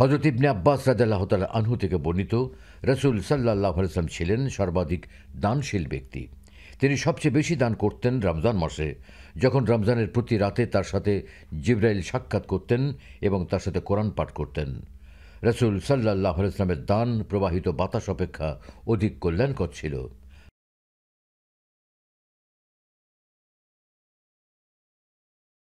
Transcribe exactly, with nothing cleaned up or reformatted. হযরত ইবনে আব্বাস রাদিয়াল্লাহু তাআলা আনহু থেকে বর্ণিত, রাসূল সাল্লাল্লাহু আলাইহি ওয়াসাল্লাম ছিলেন সর্বাধিক দানশীল ব্যক্তি। তিনি সবচেয়ে বেশি দান করতেন রমজান মাসে, যখন রমজানের প্রতি রাতে তার সাথে জিবরাইল সাক্ষাৎ করতেন এবং তার সাথে কোরআন পাঠ করতেন। রাসূল সাল্লাল্লাহু আলাইহি ওয়াসাল্লামের দান প্রবাহিত বাতাস অপেক্ষা অধিক কল্যাণকর ছিল।